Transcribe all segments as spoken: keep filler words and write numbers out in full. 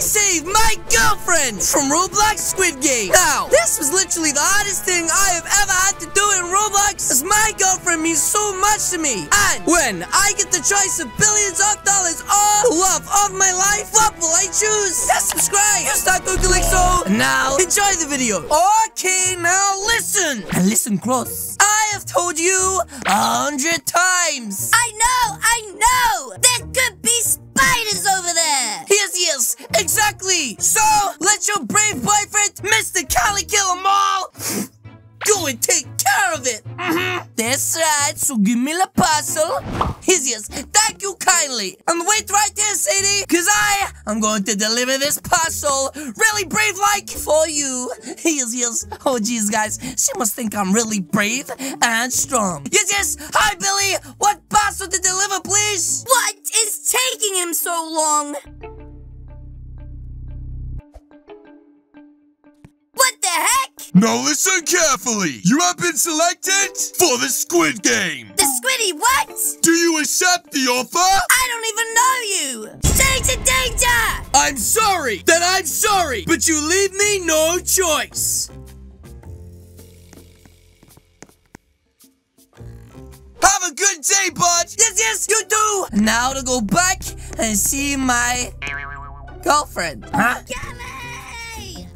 I saved my girlfriend from Roblox Squid Game. Now, this was literally the hardest thing I have ever had to do in Roblox, as my girlfriend means so much to me. And when I get the choice of billions of dollars or the love of my life, what will I choose? Just subscribe. You start going to like so. And now, enjoy the video. Okay, now listen. And listen close. I have told you a hundred times. I know, I know. There could be spiders over there. Yes, yes, exactly. So, let your brave boyfriend, Mister Cali Kill 'em all, go and take care of it. Mm-hmm. That's right, so give me the parcel. Yes, yes, thank you kindly. And wait right there, Sadie, because I am going to deliver this parcel really brave-like for you. Yes, yes, oh geez, guys, she must think I'm really brave and strong. Yes, yes, hi, Billy. What parcel to deliver, please? What is taking him so long? What the heck? Now listen carefully. You have been selected for the Squid Game. The Squiddy what? Do you accept the offer? I don't even know you. Danger, danger! I'm sorry that I'm sorry, but you leave me no choice. Have a good day, bud. Yes, yes, you do. Now to go back and see my girlfriend. Huh?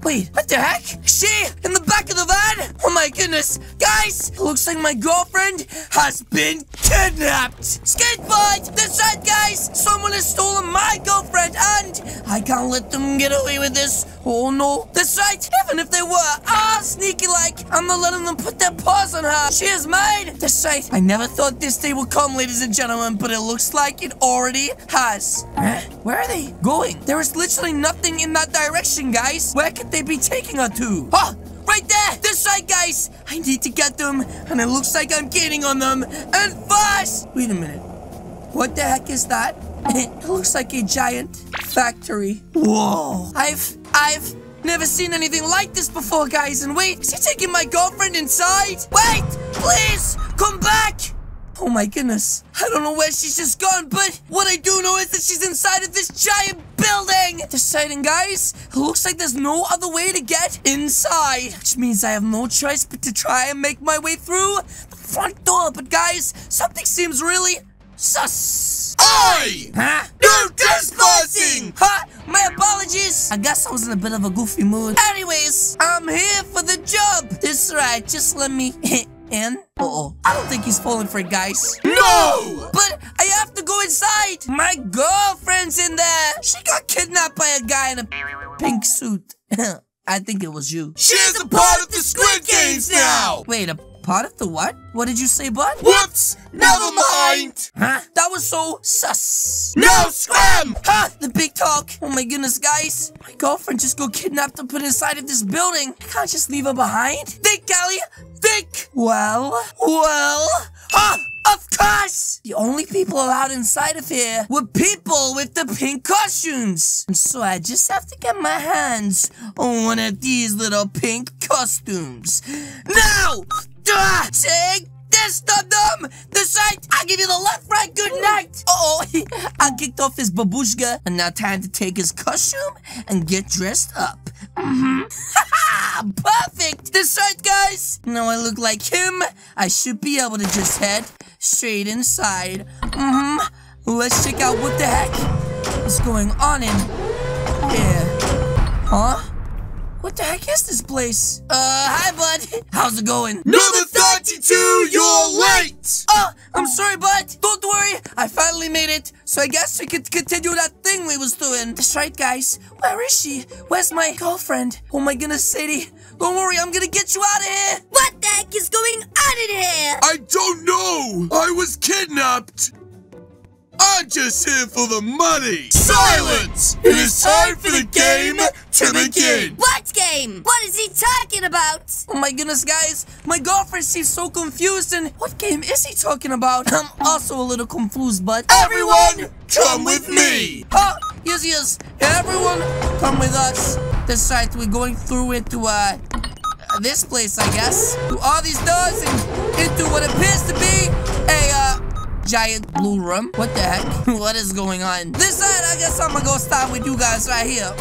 Wait, what the heck? She in the back of the van? Oh my goodness. Guys, looks like my girlfriend has been kidnapped. Skateboard! That's right, guys. Someone has stolen my girlfriend and I can't let them get away with this. Oh no. That's right. Even if they were ah sneaky-like, I'm not letting them put their paws on her. She is mine. That's right. I never thought this day would come, ladies and gentlemen, but it looks like it already has. Huh? Where are they going? There is literally nothing in that direction, guys. Where could they be taking her to? Oh, right there! This right, guys! I need to get them, and it looks like I'm gaining on them, and fast! Wait a minute. What the heck is that? It looks like a giant factory. Whoa! I've... I've... never seen anything like this before, guys, and wait, is he taking my girlfriend inside? Wait! Please! Come back! Oh my goodness. I don't know where she's just gone, but what I do know is that she's inside of this giant building. Deciding, guys, it looks like there's no other way to get inside, which means I have no choice but to try and make my way through the front door. But guys, something seems really sus. I huh? No trespassing! Huh? My apologies. I guess I was in a bit of a goofy mood. Anyways, I'm here for the job. That's right, just let me in. Uh-oh. I don't think he's falling for it, guys. No! But I have to go inside. My girlfriend's in there. She got kidnapped by a guy in a pink suit. I think it was you. She's a part of the Squid Games now. Wait, a part of the what? What did you say, bud? Whoops! Never mind! Huh? That was so sus. No scram! Huh? The big talk. Oh my goodness, guys. My girlfriend just got kidnapped and put inside of this building. I can't just leave her behind. Think, Callie. Think. Well, well. Huh? Of course! The only people allowed inside of here were people with the pink costumes. And so I just have to get my hands on one of these little pink costumes. Now! Ah, take this, dum-dum! This right, I'll give you the left right, good night! Uh-oh, I kicked off his babushka, and now time to take his costume and get dressed up. Mm-hmm. Ha-ha! Perfect! This right, guys! Now I look like him, I should be able to just head straight inside. Mm-hmm. Let's check out what the heck is going on in here. Huh? What the heck is this place? Uh, hi, bud. How's it going? Number thirty-two, you're late! Oh, I'm sorry, bud. Don't worry. I finally made it. So I guess we could continue that thing we was doing. That's right, guys. Where is she? Where's my girlfriend? Oh, my goodness, Sadie. Don't worry. I'm gonna get you out of here. What the heck is going on in here? I don't know. I was kidnapped. I'm just here for the money. Silence! It is time for the game to begin. What game? What is he talking about? Oh my goodness, guys. My girlfriend seems so confused, and what game is he talking about? I'm also a little confused, but... Everyone, come with me. Oh, yes, yes. Everyone, come with us. That's right. We're going through into, uh... this place, I guess. Through all these doors and into what appears to be a, uh... giant blue room. What the heck? What is going on? This side, I guess I'm gonna go start with you guys right here.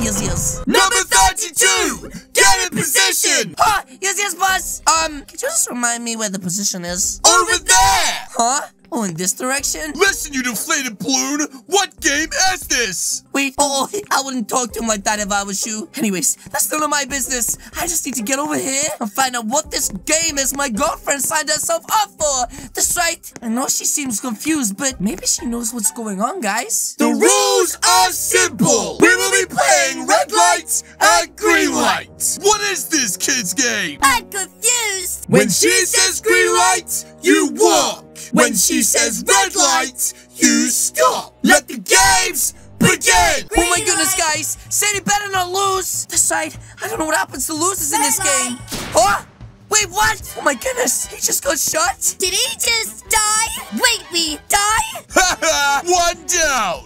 Yes, yes. Number thirty-two! Get in position! Huh? Yes, yes, boss! Um, could you just remind me where the position is? Over there! Huh? Oh, in this direction? Listen, you deflated balloon! What game is this? Wait, oh, I wouldn't talk to him like that if I was you. Anyways, that's none of my business. I just need to get over here and find out what this game is my girlfriend signed herself up for. That's right. I know she seems confused, but maybe she knows what's going on, guys. The rules are simple. We will be playing red lights and green lights. What is this kid's game? I'm confused. When she says green lights, you walk. When she says red light, you stop. Let the games begin! Green oh my goodness, light. Guys! Sadie better not lose! This right, I don't know what happens to losers red in this light. Game. Huh? Wait, what? Oh my goodness, he just got shot? Did he just die? Wait, we die? Haha! One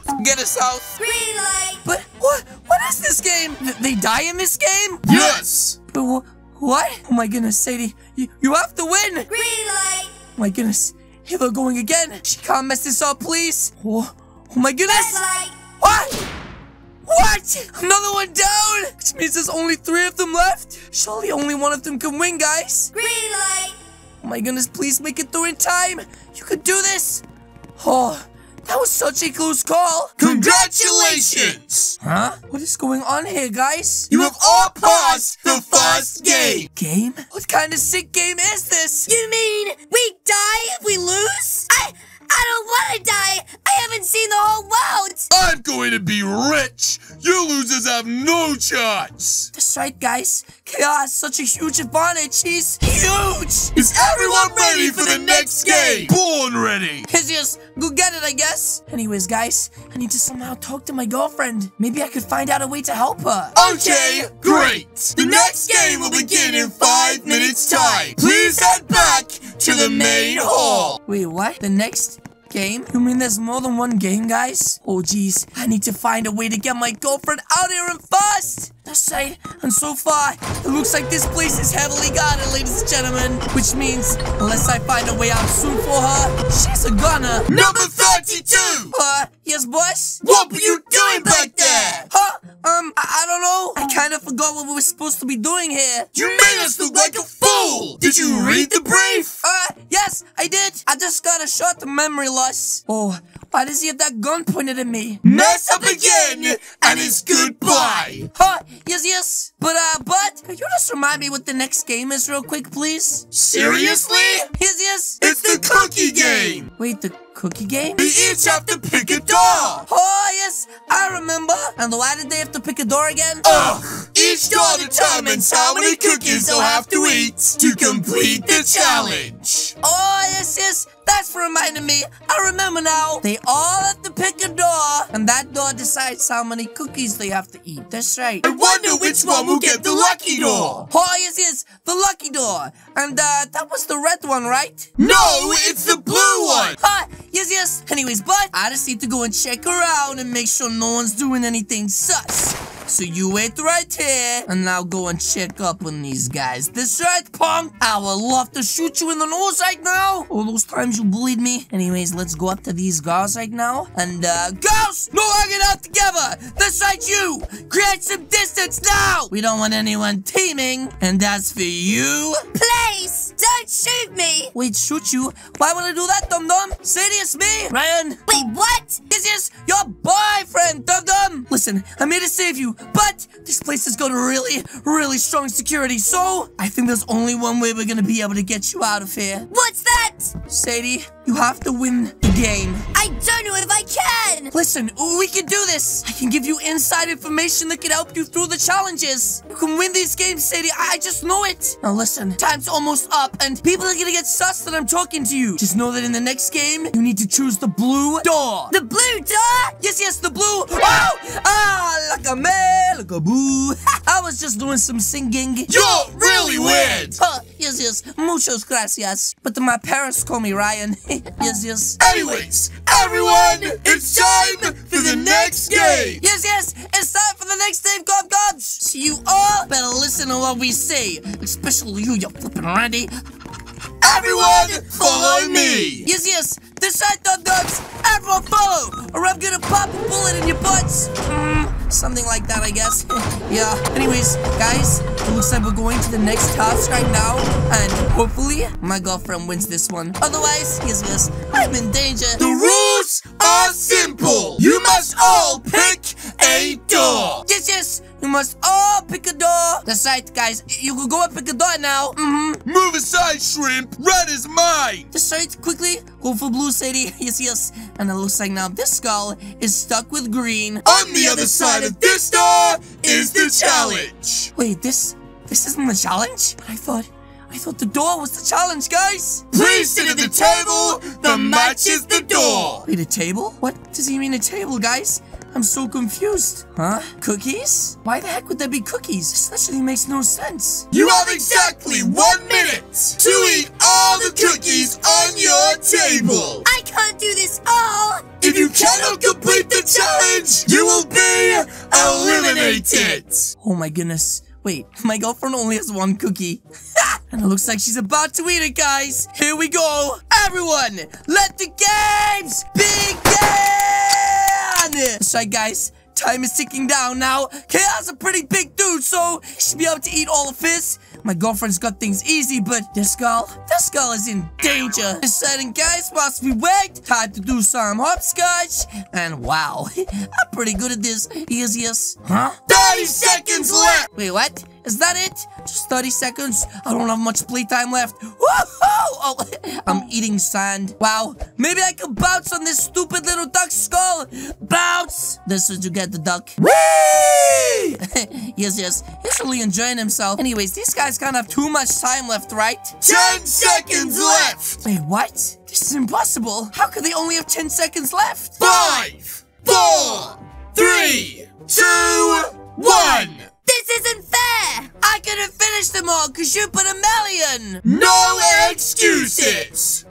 down! Get us out! Green light! But what? What is this game? Th they die in this game? Yes! But wh what? Oh my goodness, Sadie, you, you have to win! Green light! Oh my goodness. Here they're going again. She can't mess this up, please. Oh, oh my goodness. What? What? Another one down. Which means there's only three of them left. Surely only one of them can win, guys. Green light. Oh my goodness, please make it through in time. You could do this. Oh, that was such a close call. Congratulations. Huh? What is going on here, guys? You have all passed the first game. Game? What kind of sick game is this? You mean we die if we lose? I, I don't want to die. I haven't seen the whole world. I'm going to be rich. You losers have no chance. That's right, guys. K R has such a huge advantage. He's huge. Is everyone ready for the next game? Born ready. He's just go get it, I guess. Anyways, guys, I need to somehow talk to my girlfriend. Maybe I could find out a way to help her. Okay, great. The next game will begin in five minutes time. Please head back to the main hall. Wait, what? The next game? You mean there's more than one game, guys? Oh, jeez. I need to find a way to get my girlfriend out here and fast. That's right. And so far, it looks like this place is heavily guarded, ladies and gentlemen. Which means, unless I find a way out soon for her, she's a goner. Number thirty-two! Uh, yes, boss? What were you doing back there? Huh? Um, I, I don't know. I kind of forgot what we were supposed to be doing here. You made us look like a fool! Did you read the brief? Uh, yes, I did. I just got a short memory loss. Oh, why does he have that gun pointed at me? Mess up again, and it's goodbye. Huh? Yes, yes. But, uh, but, could you just remind me what the next game is real quick, please? Seriously? Yes, yes. It's, it's the, the cookie, cookie game. game. Wait, the cookie game? We each have to pick a door. Oh, yes. I remember. And why did they have to pick a door again? Ugh. Each door determines how many cookies they'll have to eat to complete the challenge. Oh, yes, yes. That's for reminding me. I remember now. They all have to pick a door, and that door decides how many cookies they have to eat. That's right. I wonder which one will get the lucky door. Oh, yes, yes, the lucky door. And uh, that was the red one, right? No, it's the blue one. Huh? Yes, yes. Anyways, but I just need to go and check around and make sure no one's doing anything sus. So you wait right here, and now go and check up on these guys. This right, punk? I would love to shoot you in the nose right now. All those times you bullied me. Anyways, let's go up to these girls right now. And, uh, girls, no hanging out together. This right, you. Create some distance now. We don't want anyone teaming. And as for you, please, don't shoot me. Wait, shoot you? Why would I do that, dum-dum? Serious me? Ryan. Wait, what? This is your boyfriend, dum-dum. Listen, I'm here to save you. But this place has got a really, really strong security, so I think there's only one way we're gonna be able to get you out of here. What's that? Sadie, you have to win the game. I don't know if I can. Listen, we can do this. I can give you inside information that can help you through the challenges. You can win these games, Sadie. I just know it. Now listen, time's almost up, and people are gonna get sus that I'm talking to you. Just know that in the next game, you need to choose the blue door. The blue door? Yes, yes, the blue. Oh! Ah, like a man. Look a boo. I was just doing some singing. You're really weird. Huh, yes, yes. Muchos gracias. But my parents call me Ryan. Yes, yes. Anyways, everyone, it's time for the next game. Yes, yes. It's time for the next game, gob gobs. So you all better listen to what we say. Especially you, you flippin' Randy. Everyone, follow me! Yes, yes, this side dot dots, everyone follow! Or I'm gonna pop a bullet in your butts! Mm, something like that, I guess. Yeah, anyways, guys, it looks like we're going to the next task right now, and hopefully, my girlfriend wins this one. Otherwise, yes, yes, I'm in danger. The rules are simple! You must all pick a door! Yes, yes! You must all pick a door. That's right, guys. You can go and pick a door now. Mm-hmm. Move aside, shrimp. Red is mine. That's right. Quickly, go for blue, Sadie. Yes, yes. And it looks like now this skull is stuck with green. On the other side of this door is the challenge. Wait, this this isn't the challenge? But I thought, I thought the door was the challenge, guys. Please sit at the table. The match is the door. Wait, a table? What does he mean a table, guys? I'm so confused. Huh? Cookies? Why the heck would there be cookies? This literally makes no sense. You have exactly one minute to eat all the cookies on your table. I can't do this all. If you cannot complete the challenge, you will be eliminated. Oh my goodness. Wait, my girlfriend only has one cookie. And it looks like she's about to eat it, guys. Here we go. Everyone, let the games begin. That's right, guys. Time is ticking down now. Chaos is a pretty big dude, so he should be able to eat all of his. My girlfriend's got things easy, but this girl, this girl is in danger. Deciding, guys, whilst we wait, time to do some hopscotch. And wow, I'm pretty good at this. Yes, yes. Huh? thirty seconds left. Wait, what? Is that it? Just thirty seconds? I don't have much playtime left. Woohoo! Oh, I'm eating sand. Wow. Maybe I can bounce on this stupid little duck skull. Bounce! This is to get the duck. Whee! Yes, yes. He's really enjoying himself. Anyways, these guys can't have too much time left, right? ten seconds left! Wait, what? This is impossible. How could they only have ten seconds left? Five, four, three, two, one! This isn't fair! I could have finished them all because you put a million! No excuses!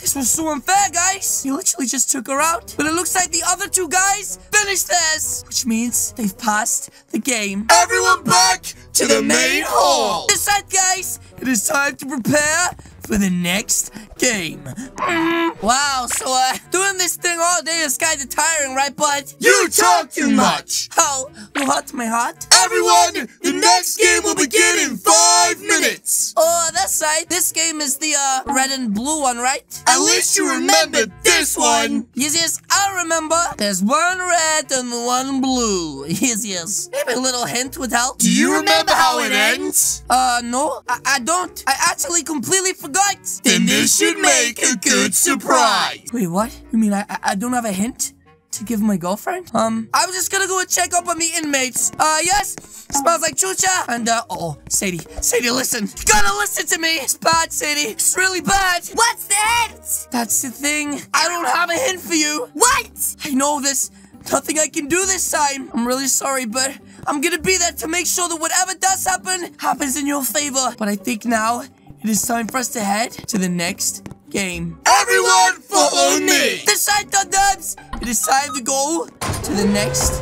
This was so unfair, guys. You literally just took her out. But it looks like the other two guys finished theirs, which means they've passed the game. Everyone back to the main hall! That's right, guys. It is time to prepare for the next game. Mm-hmm. Wow, so uh, doing this thing all day is kind of tiring, right, bud? You talk too much! How? You hurt my heart? Everyone, the next game will begin in five minutes! Oh, that's right. This game is the uh, red and blue one, right? At least you remember this one! Yes, yes, I remember. There's one red and one blue. Yes, yes. Maybe a little hint would help. Do you remember how it ends? Uh, no, I, I don't. I actually completely forgot. Right. Then this should make a good surprise. Wait, what? You mean I, I, I don't have a hint to give my girlfriend? Um, I was just gonna go and check up on the inmates. Uh, yes, smells like chucha. And, uh, oh, Sadie, Sadie, listen. You gotta listen to me. It's bad, Sadie. It's really bad. What's the hint? That's the thing. I don't have a hint for you. What? I know this. Nothing I can do this time. I'm really sorry, but I'm gonna be there to make sure that whatever does happen, happens in your favor. But I think now it is time for us to head to the next game. Everyone follow me! This side done dubs! It is time to go to the next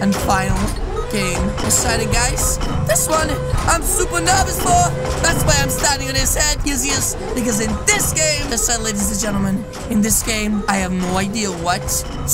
and final game. Decided, guys, this one I'm super nervous for. That's why I'm standing on his head. Yes, yes, because in this game, decided, ladies and gentlemen, in this game, I have no idea what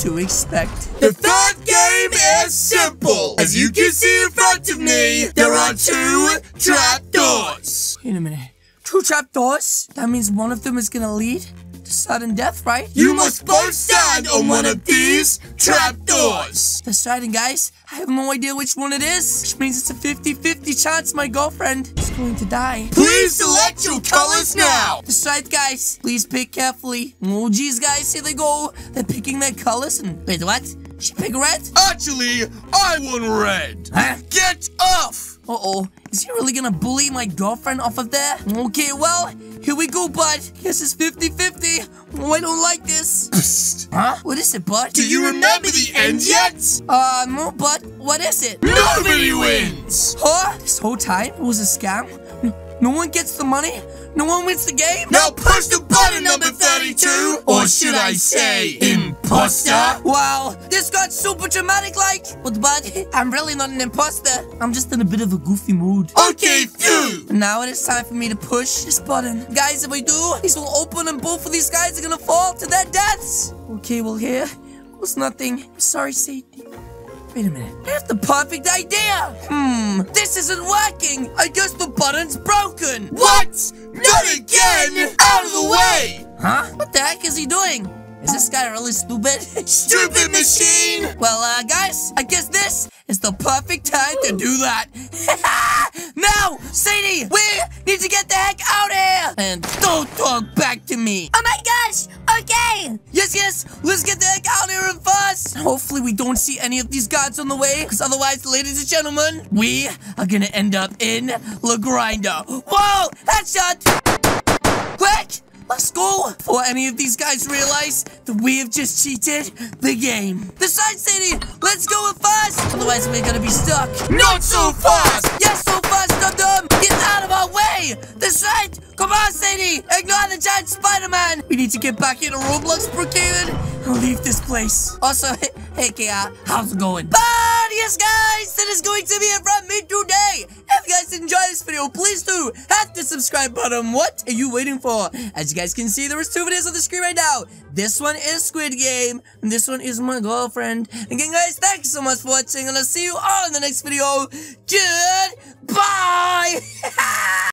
to expect. The third game is simple. As you can see in front of me, there are two trap doors. Wait a minute. Two trapdoors? That means one of them is gonna lead to sudden death, right? You must both stand on one of these trapdoors. That's right, and guys, I have no idea which one it is, which means it's a fifty fifty chance my girlfriend is going to die. Please select your colors now. That's right, guys. Please pick carefully. Oh, geez, guys, here they go. They're picking their colors and... Wait, what? She picked red? Actually, I want red. Huh? Get off! Uh-oh. Is he really gonna bully my girlfriend off of there? Okay, well, here we go, bud. Guess it's fifty fifty. Oh, I don't like this. Psst. Huh? What is it, bud? Do you remember the end yet? Uh, no, bud. What is it? Nobody wins! Huh? This whole time, it was a scam? No one gets the money? No one wins the game? Now push the button, number thirty-two! Or should I say, imposter? Wow, this got super dramatic like. But I'm really not an imposter. I'm just in a bit of a goofy mood. Okay, phew! Now it is time for me to push this button. Guys, if I do, this will open and both of these guys are gonna fall to their deaths. Okay, well here was nothing. I'm sorry, Satan. Wait a minute. I have the perfect idea! Hmm, this isn't working! I guess the button's broken! What? Not again! Out of the way! Huh? What the heck is he doing? Is this guy really stupid? Stupid machine! Well, uh, guys, I guess this is the perfect time to do that. Now, Sadie, we need to get the heck out of here! And don't talk back to me! Oh my gosh! Okay! Yes, yes! Let's get the heck out of here fast! Hopefully we don't see any of these guards on the way, because otherwise, ladies and gentlemen, we are gonna end up in La Grinda. Whoa! Headshot! Quick! Let's go! Before any of these guys realize that we have just cheated the game. The side city! Let's go with fast! Otherwise, we're gonna be stuck. Not so fast! Yes, so fast, dum-dum! Get out of our way! That's right! Come on, Sadie! Ignore the giant Spider-Man! We need to get back into Roblox, Brookhaven, and leave this place. Also, hey, K R, how's it going? But yes, guys! That is going to be it from me today! If you guys enjoyed this video, please do hit the subscribe button. What are you waiting for? As you guys can see, there was two videos on the screen right now. This one is Squid Game, and this one is my girlfriend. Again, guys, thank you so much for watching, and I'll see you all in the next video. Goodbye!